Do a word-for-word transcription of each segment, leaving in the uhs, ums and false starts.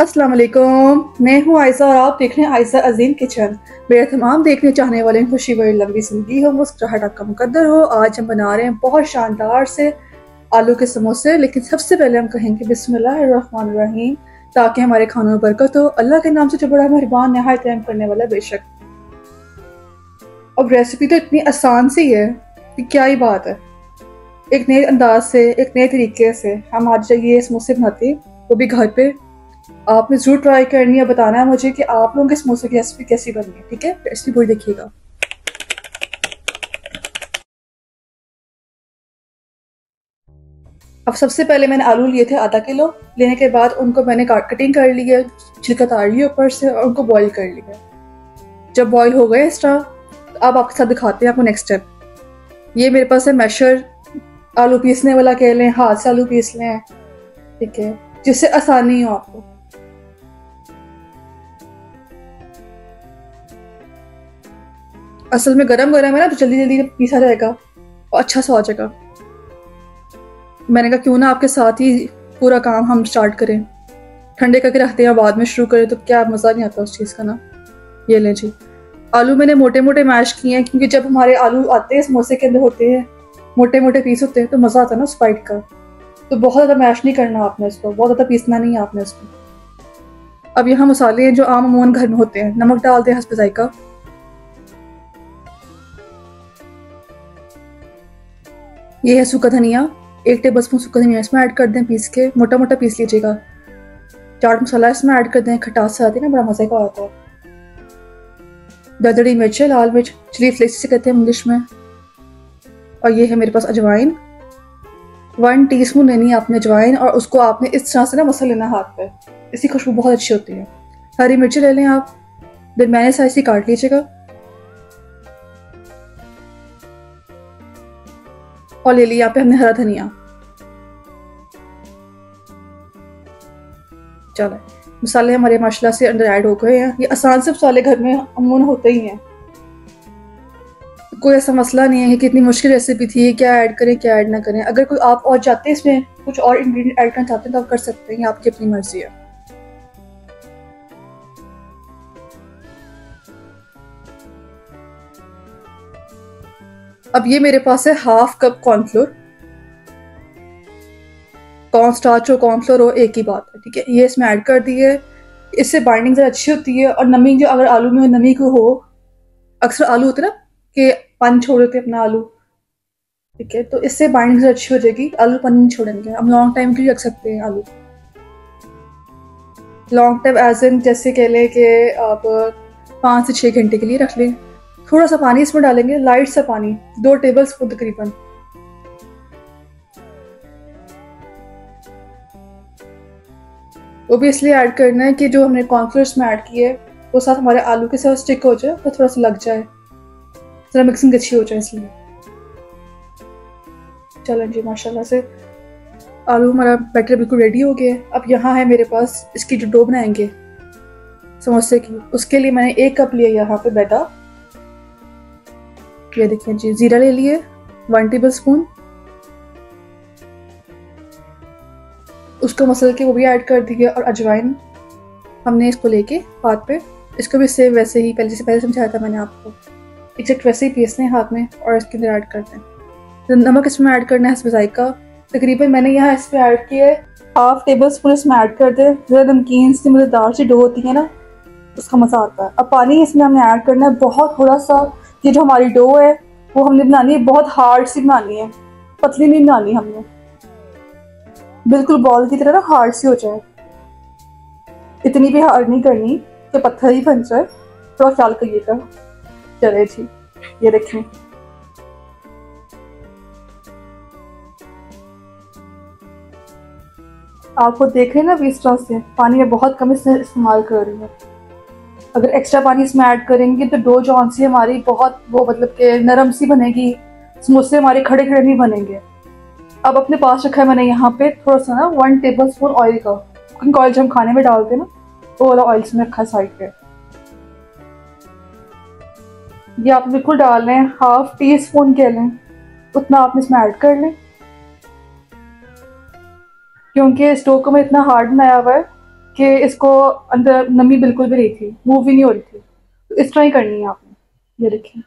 अस्सलाम वालेकुम, मैं हूँ आयशा और आप देख रहे हैं आयशा अजीम किचन। मेरे तमाम देखने चाहने वाले खुशी भरी लंबी जिंदगी हो, मुस्कुराहट आपका मुकद्दर हो। आज हम बना रहे हैं बहुत शानदार से आलू के समोसे, लेकिन सबसे पहले हम कहेंगे बिस्मिल्लाहिर्रहमानिर्रहीम ताकि हमारे खानों में बरकत हो। अल्लाह के नाम से जो बड़ा मेहरबान, नहायत रहम करने वाला बेशक। अब रेसिपी तो इतनी आसान सी है कि क्या ही बात है। एक नए अंदाज से, एक नए तरीके से हम आज ये समोसे बनाते, वो भी घर पे। आपने जरूर ट्राई करनी है, बताना है मुझे कि आप लोगों के समोसे की रेसिपी कैसी बनी है। ठीक है, रेसिपी पूरी देखिएगा। अब सबसे पहले मैंने आलू लिए थे आधा किलो। लेने के बाद उनको मैंने कटिंग कर ली है, छिलका उतार लिया ऊपर से और उनको बॉईल कर लिया। जब बॉईल हो गए एक्स्ट्रा, तो अब आपके साथ दिखाते हैं आपको नेक्स्ट स्टेप। ये मेरे पास है मैशर, आलू पीसने वाला कह लें, हाथ से आलू पीस लें, ठीक है, जिससे आसानी हो आपको। असल में गरम गरम है ना, तो जल्दी जल्दी पीसा जाएगा और अच्छा सा हो जाएगा। मैंने कहा क्यों ना आपके साथ ही पूरा काम हम स्टार्ट करें, ठंडे करके रखते हैं बाद में शुरू करें तो क्या मज़ा नहीं आता उस चीज़ का ना। ये लें जी, आलू मैंने मोटे मोटे मैश किए हैं, क्योंकि जब हमारे आलू आते हैं समोसे के अंदर होते हैं, मोटे मोटे पीस होते हैं तो मज़ा आता है ना उस बाइट का। तो बहुत ज़्यादा मैश नहीं करना आपने उसको, बहुत ज़्यादा पीसना नहीं है आपने उसको। अब यहाँ मसाले हैं जो आम अमूमन घर में होते हैं, नमक डाल दें हस्ब जायका, ये है सूखा धनिया, एक टेबल स्पून सूखा धनिया इसमें ऐड कर दें, पीस के मोटा मोटा पीस लीजिएगा। चाट मसाला इसमें ऐड कर दें, खटास आती है ना, बड़ा मज़े का आता है। दरदरी मिर्च, लाल मिर्च, चिली फ्लेक्स से कहते हैं इंग्लिश में। और ये है मेरे पास अजवाइन, वन टीस्पून लेनी है आपने अजवाइन, और उसको आपने इस तरह से ना मसल लेना हाथ पे, इसकी खुशबू बहुत अच्छी होती है। हरी मिर्ची ले लें आप, दरमियाने साइज की काट लीजिएगा। और ले लिया यहाँ पे हमने हरा धनिया। चलो, मसाले हमारे माशाल्लाह से अंदर ऐड हो गए हैं। ये आसान से मसाले घर में अमूमन होते ही हैं, कोई ऐसा मसला नहीं है कि इतनी मुश्किल रेसिपी थी, क्या ऐड करें क्या ऐड ना करें। अगर कोई आप और चाहते हैं इसमें कुछ और इंग्रेडिएंट ऐड करना चाहते हैं तो आप कर सकते हैं, आपकी अपनी मर्जी है। अब ये मेरे पास है half cup cornflour, corn starch हो कॉर्नफ्लोर हो एक ही बात है, ठीक है। ये इसमें ऐड कर दिए, इससे बाइंडिंग ज़रा अच्छी होती है। और नमी जो अगर आलू में नमी को हो, अक्सर आलू होते ना कि पानी छोड़ देते अपना आलू, ठीक है, तो इससे बाइंडिंग ज़रा अच्छी हो जाएगी, आलू पानी नहीं छोड़ेंगे। हम लॉन्ग टाइम के लिए रख सकते हैं आलू, लॉन्ग टाइम एज इन जैसे कह लें कि आप पाँच से छः घंटे के लिए रख लें। थोड़ा सा पानी इसमें डालेंगे, लाइट सा पानी, दो टेबल स्पून तकरीबन। वो भी इसलिए ऐड करना है कि जो हमने कॉर्नफ्लोर में ऐड किए वो साथ हमारे आलू के साथ स्टिक हो जाए, तो थोड़ा सा लग जाए, थोड़ा मिक्सिंग अच्छी हो जाए इसलिए। चलो जी, माशाल्लाह से आलू हमारा बैटर बिल्कुल रेडी हो गया है। अब यहाँ है मेरे पास इसकी जो डो बनाएंगे समोसे की, उसके लिए मैंने एक कप लिया यहाँ पे मैदा। ये देखिए जी, जीरा ले लिए वन टेबल स्पून, उसको मसल के वो भी ऐड कर दिया। और अजवाइन हमने इसको लेके हाथ पे, इसको भी सेम वैसे ही पहले जैसे पहले समझाया था मैंने आपको, एग्जैक्ट वैसे ही पीसने हाथ में और इसके अंदर ऐड करते हैं। तो नमक इसमें ऐड करना है हस्ब जायका, तकरीबन मैंने यहाँ इसमें ऐड किया है हाफ टेबल स्पून, इसमें ऐड कर दें। ज़रा नमकीन से मज़ेदार सी डो होती है ना, उसका मज़ा आता है। अब पानी इसमें हमने ऐड करना है बहुत थोड़ा सा। ये जो हमारी डो है वो हमने बनानी है बहुत हार्ड सी बनानी है, पतली नहीं बनानी, हमने बिल्कुल बॉल की तरह ना हार्ड सी हो जाए। इतनी भी हार्ड नहीं करनी कि पत्थर ही बन जाए, थोड़ा ख्याल करिएगा। चले जी, ये देखें, आपको देख रहे हैं ना इस तरह से पानी में बहुत कम इससे इस्तेमाल कर रही है। अगर एक्स्ट्रा पानी इसमें ऐड करेंगे तो डो जो सी हमारी बहुत वो मतलब के नरम सी बनेगी, समोसे हमारे खड़े खड़े नहीं बनेंगे। अब अपने पास रखा है मैंने यहाँ पे थोड़ा सा ना वन टेबल स्पून ऑयल का, कुकिंग ऑयल जो हम खाने में डालते हैं ना, वो वाला ऑयल इसमें रखा है साइड पे। ये आप बिल्कुल डाल लें, हाफ टी स्पून कह लें, उतना आप इसमें ऐड कर लें, क्योंकि स्टोव को मैं इतना हार्ड बनाया हुआ है कि इसको अंदर नमी बिल्कुल भी नहीं थी, मूव भी नहीं हो रही थी। तो इस तरह ही करनी है आपने। ये देखिए,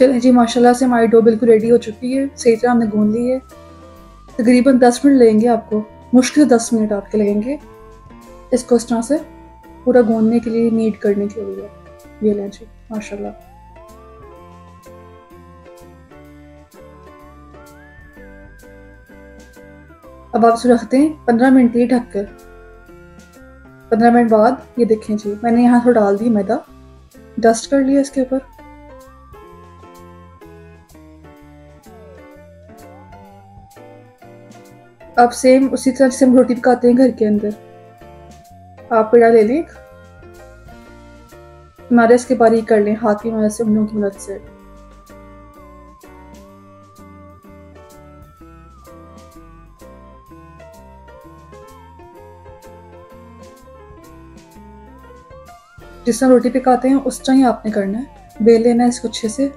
चलिए जी, माशाल्लाह से हमारी डो बिल्कुल रेडी हो चुकी है। सही तरह हमने गूंद ली है। तकरीबन दस मिनट लगेंगे आपको, मुश्किल से दस मिनट आपके लगेंगे इसको इस तरह से पूरा गूंदने के लिए, नीट करने के लिए। ये लें जी, माशाल्लाह। अब आप इसे रखते हैं पंद्रह मिनट के लिए ढक कर। पंद्रह मिनट बाद ये देखें जी, मैंने यहाँ थोड़ा डाल दी मैदा, डस्ट कर लिया इसके ऊपर। आप सेम उसी तरह से हम रोटी पकाते हैं घर के अंदर, आप पेड़ा ले लें, हमारे इसके बारीक कर लें हाथ की मदद से, उंगलियों की मदद से। जिस तरह रोटी पकाते हैं उस तरह ही आपने करना है। बेल लेना है इसको अच्छे से।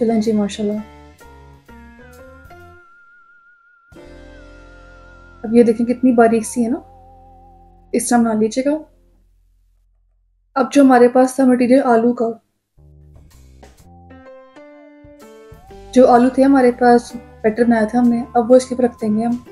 चलें जी, माशाल्लाह। अब ये देखें कितनी बारीक सी है ना, इस तरह बना लीजिएगा। अब जो हमारे पास था मटेरियल आलू का, जो आलू थे हमारे पास, बैटर बनाया था हमने, अब वो इसके ऊपर रख देंगे हम।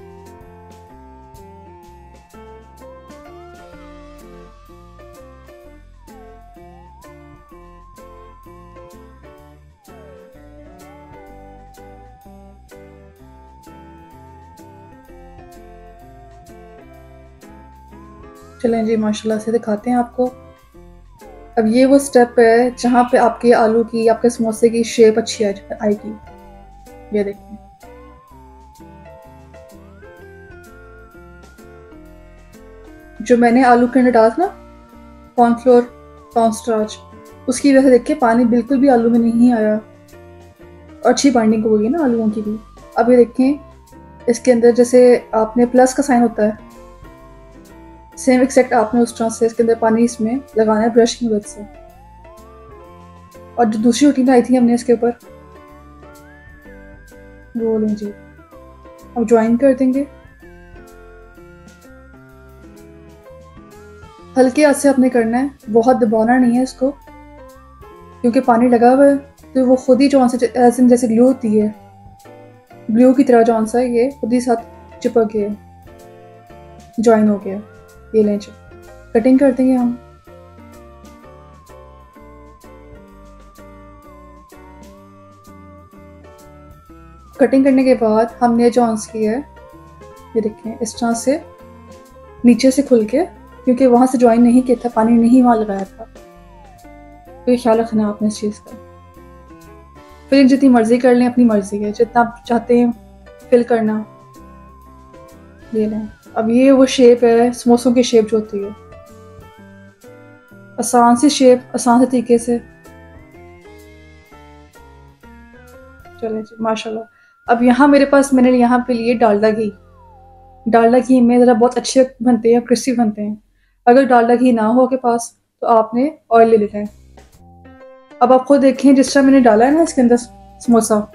चलें जी, माशाल्लाह से दिखाते हैं आपको। अब ये वो स्टेप है जहाँ पे आपके आलू की, आपके समोसे की शेप अच्छी आएगी। ये देखें, जो मैंने आलू के अंदर डाला था ना कॉर्नफ्लोर, कॉर्न स्टार्च, उसकी वजह से देखिए पानी बिल्कुल भी आलू में नहीं आया, और अच्छी बाइंडिंग होगी ना आलूओं की भी। अब ये देखें इसके अंदर जैसे आपने प्लस का साइन होता है, सेम एक्सेक्ट आपने उस तरह से इसके अंदर पानी इसमें लगाना है ब्रश की मदद से। और जो दूसरी रोटी बनाई थी हमने इसके ऊपर, वो लें जी, अब ज्वाइन कर देंगे। हल्के हाथ से आपने करना है, बहुत दबाना नहीं है इसको, क्योंकि पानी लगा हुआ है तो वो खुद ही जो आंसर ऐसे जैसे ग्लू होती है, ग्लू की तरह जो आंसर है ये खुद ही साथ चिपक गया, ज्वाइन हो गया। ये लें, कटिंग कर देंगे हम। कटिंग करने के बाद हमने जो ऑन्स किया है ये देखें, इस तरह से नीचे से खुल के, क्योंकि वहां से ज्वाइन नहीं किया था, पानी नहीं वहां लगाया था, तो ये ख्याल रखना आपने इस चीज़ का। फिर जितनी मर्जी कर लें, अपनी मर्जी है, जितना आप चाहते हैं फिल करना। ये लें, अब ये वो शेप है समोसों की, शेप जो होती है आसान सी शेप, आसान से तरीके से। चलें जी, माशाल्लाह। अब यहाँ मेरे पास, मैंने यहाँ पे लिए डालडा घी। डालडा घी में ज़रा बहुत अच्छे बनते हैं, क्रिस्पी बनते हैं। अगर डालडा घी ना हो आपके पास तो आपने ऑयल ले लेना है। अब आपको देखें जिस तरह मैंने डाला है ना इसके अंदर समोसा,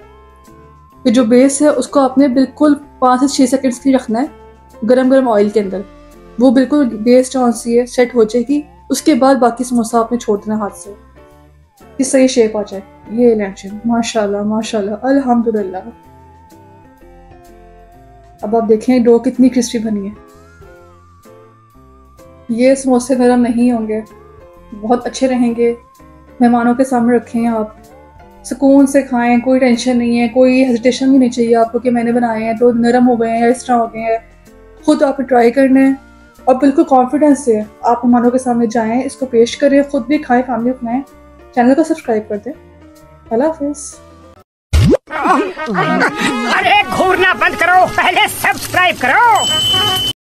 ये जो बेस है उसको आपने बिल्कुल पाँच से छः सेकेंड्स के लिए रखना है गरम गरम ऑयल के अंदर। वो बिल्कुल बेस जो सी है सेट हो जाएगी, उसके बाद बाकी समोसा आपने छोड़ देना हाथ से कि सही शेप आ जाए। ये लें, माशाल्लाह माशाल्लाह, अल्हम्दुलिल्लाह। अब आप देखें डो कितनी क्रिस्पी बनी है। ये समोसे नरम नहीं होंगे, बहुत अच्छे रहेंगे, मेहमानों के सामने रखें आप, सुकून से खाएं, कोई टेंशन नहीं है, कोई हेजिटेशन भी नहीं चाहिए आपको कि मैंने बनाए हैं तो नरम हो गए हैं या इस तरह हो गए हैं। खुद आप ट्राई करना है और बिल्कुल कॉन्फिडेंस से आप मेहमानों के सामने जाएं, इसको पेश करें, खुद भी खाएं, फैमिली को खिलाएं। चैनल को सब्सक्राइब कर दें। अल्लाह हाफिज़। अरे घूरना बंद करो, पहले सब्सक्राइब करो।